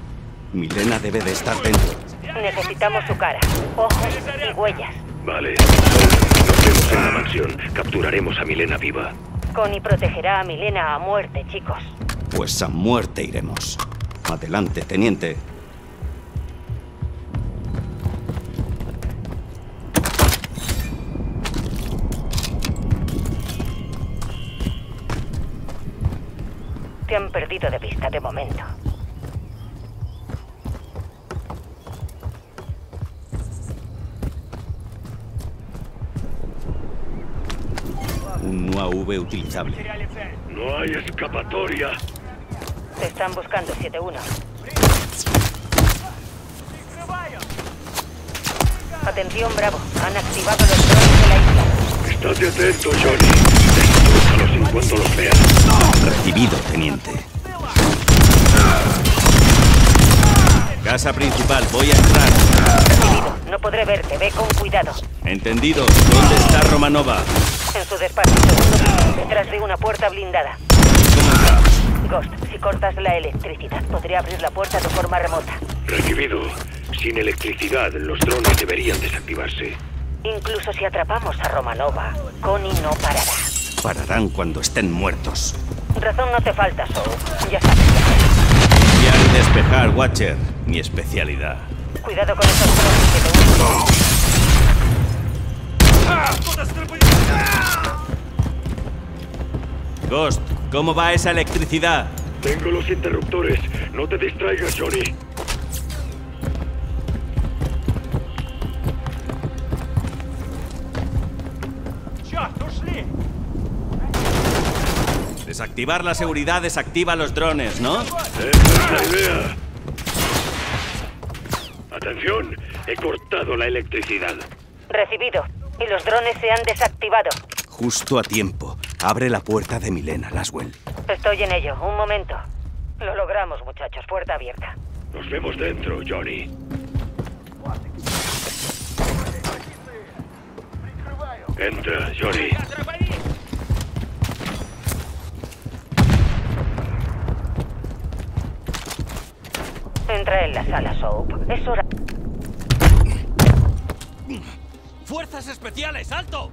Milena debe de estar dentro. Necesitamos su cara, ojos y huellas. Vale. Nos vemos en la mansión. Capturaremos a Milena viva. Konni protegerá a Milena a muerte, chicos. Pues a muerte iremos. Adelante, teniente. Te han perdido de vista de momento. Un U A V utilizable. No hay escapatoria. Te están buscando, siete uno. Atención, Bravo. Han activado los drones de la isla. Estate atento, Johnny. Destrúzalos en cuanto los veas. Recibido, teniente. Casa principal, voy a entrar. Recibido. No podré verte. Ve con cuidado. Entendido. ¿Dónde está Romanova? En su despacho, segundo, detrás de una puerta blindada. ¿Cómo está? Ghost, si cortas la electricidad, podría abrir la puerta de forma remota. Recibido. Sin electricidad, los drones deberían desactivarse. Incluso si atrapamos a Romanova, Konni no parará. Pararán cuando estén muertos. Razón no te falta, Soap. Ya sabes. Ya al despejar, Watcher. Mi especialidad. Cuidado con esos drones que te usan. Oh. Ah. Ah. Ghost, ¿cómo va esa electricidad? Tengo los interruptores. No te distraigas, Johnny. Desactivar la seguridad desactiva los drones, ¿no? Esa es la idea. Atención, he cortado la electricidad. Recibido. Y los drones se han desactivado. Justo a tiempo. Abre la puerta de Milena, Laswell. Estoy en ello. Un momento. Lo logramos, muchachos. Puerta abierta. Nos vemos dentro, Johnny. Entra, Johnny. Entra en la sala, Soap. Es hora... ¡Fuerzas especiales! ¡Alto!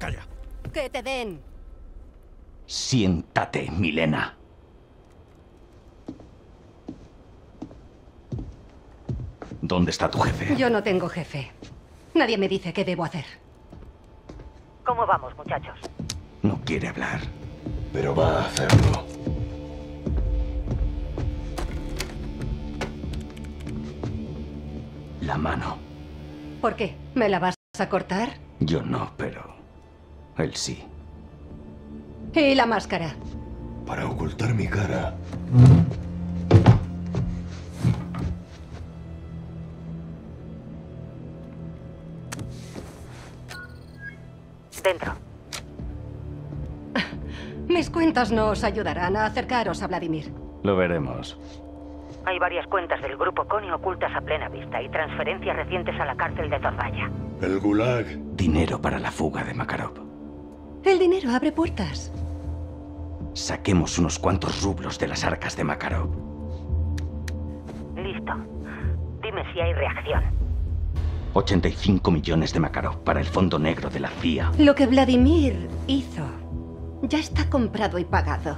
Calla. ¡Que te den! Siéntate, Milena. ¿Dónde está tu jefe? Yo no tengo jefe. Nadie me dice qué debo hacer. ¿Cómo vamos, muchachos? No quiere hablar. Pero va a hacerlo. La mano. ¿Por qué? ¿Me la vas a cortar? Yo no, pero... él sí. ¿Y la máscara? Para ocultar mi cara. Dentro. Mis cuentas no os ayudarán a acercaros a Vladimir. Lo veremos. Hay varias cuentas del grupo Konni ocultas a plena vista y transferencias recientes a la cárcel de Torvalla. El Gulag. Dinero para la fuga de Makarov. El dinero abre puertas. Saquemos unos cuantos rublos de las arcas de Makarov. Listo. Dime si hay reacción. ochenta y cinco millones de Makarov para el fondo negro de la C I A. Lo que Vladimir hizo ya está comprado y pagado.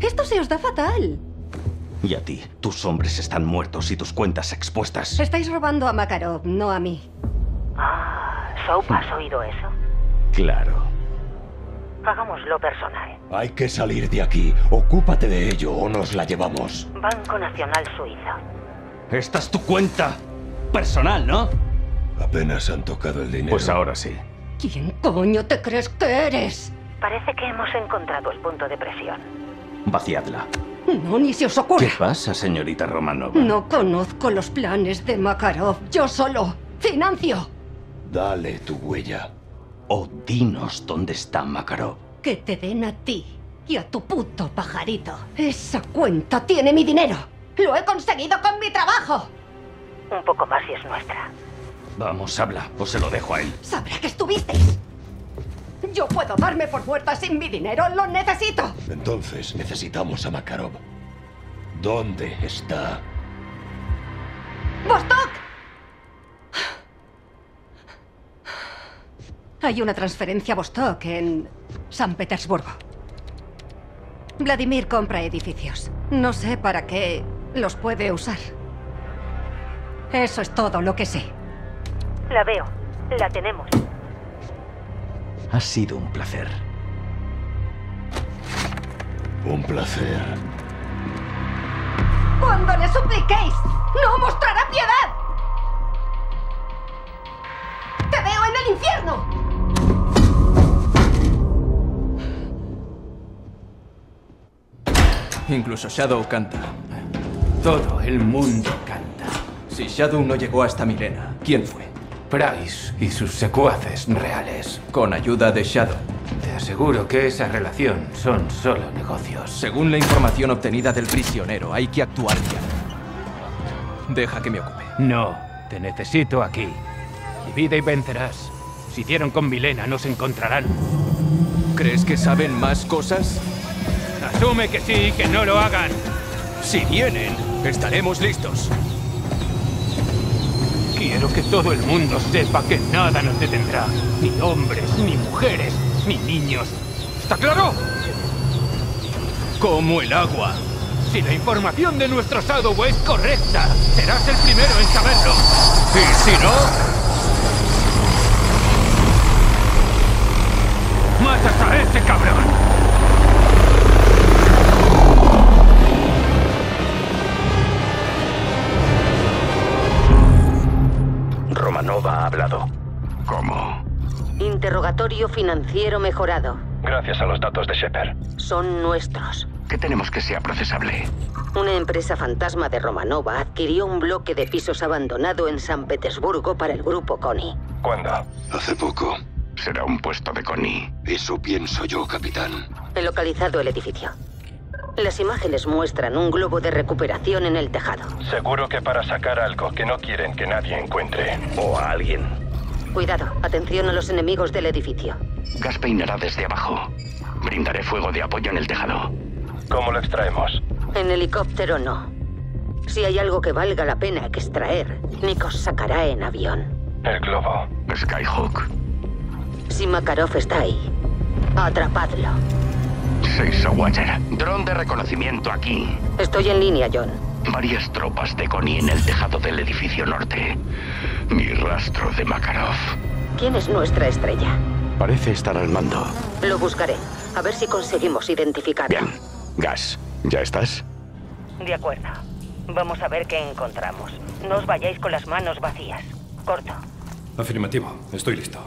Esto se os da fatal. Y a ti, tus hombres están muertos y tus cuentas expuestas. Estáis robando a Makarov, no a mí. Ah, Soap, ¿has oído eso? Claro. Hagámoslo personal. Hay que salir de aquí. Ocúpate de ello o nos la llevamos. Banco Nacional Suizo. Esta es tu cuenta. Personal, ¿no? Apenas han tocado el dinero. Pues ahora sí. ¿Quién coño te crees que eres? Parece que hemos encontrado el punto de presión. Vaciadla. No, ni se os ocurra. ¿Qué pasa, señorita Romanova? No conozco los planes de Makarov. Yo solo financio. Dale tu huella. O dinos dónde está Makarov. Que te den a ti y a tu puto pajarito. Esa cuenta tiene mi dinero. Lo he conseguido con mi trabajo. Un poco más y es nuestra. Vamos, habla, o se lo dejo a él. Sabrá que estuvisteis. Yo puedo darme por muerta sin mi dinero. ¡Lo necesito! Entonces necesitamos a Makarov. ¿Dónde está? ¡Vostok! Hay una transferencia a Vostok en San Petersburgo. Vladimir compra edificios. No sé para qué los puede usar. Eso es todo lo que sé. La veo. La tenemos. Ha sido un placer. Un placer. Cuando le supliquéis, no mostrará piedad. ¡Te veo en el infierno! Incluso Shadow canta. Todo el mundo canta. Si Shadow no llegó hasta Milena, ¿quién fue? Price y sus secuaces reales, con ayuda de Shadow. Te aseguro que esa relación son solo negocios. Según la información obtenida del prisionero, hay que actuar ya. Deja que me ocupe. No, te necesito aquí. Divide y vencerás. Si hicieron con Milena, nos encontrarán. ¿Crees que saben más cosas? Asume que sí y que no lo hagan. Si vienen, estaremos listos. Quiero que todo el mundo sepa que nada nos detendrá. Ni hombres, ni mujeres, ni niños. ¿Está claro? Como el agua. Si la información de nuestro Shadow es correcta, serás el primero en saberlo. Y si no... ¡Mátate a ese cabrón! Romanova ha hablado. ¿Cómo? Interrogatorio financiero mejorado. Gracias a los datos de Shepard. Son nuestros. ¿Qué tenemos que sea procesable? Una empresa fantasma de Romanova adquirió un bloque de pisos abandonado en San Petersburgo para el grupo Konni. ¿Cuándo? Hace poco. Será un puesto de Konni. Eso pienso yo, capitán. He localizado el edificio. Las imágenes muestran un globo de recuperación en el tejado. Seguro que para sacar algo que no quieren que nadie encuentre. O a alguien. Cuidado, atención a los enemigos del edificio. Gas peinará desde abajo. Brindaré fuego de apoyo en el tejado. ¿Cómo lo extraemos? En helicóptero no. Si hay algo que valga la pena extraer, Nikos sacará en avión. El globo. Skyhawk. Si Makarov está ahí, atrapadlo. Soy Watcher. Dron de reconocimiento aquí. Estoy en línea, John. Varias tropas de Konni en el tejado del edificio norte. Mi rastro de Makarov. ¿Quién es nuestra estrella? Parece estar al mando. Lo buscaré. A ver si conseguimos identificarlo. Bien. Gas, ¿ya estás? De acuerdo. Vamos a ver qué encontramos. No os vayáis con las manos vacías. Corto. Afirmativo. Estoy listo.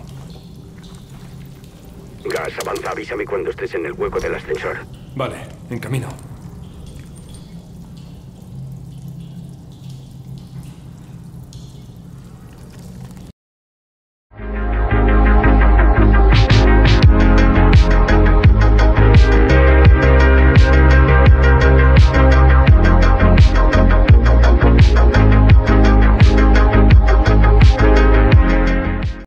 Gas, avanza, avísame cuando estés en el hueco del ascensor. Vale, en camino.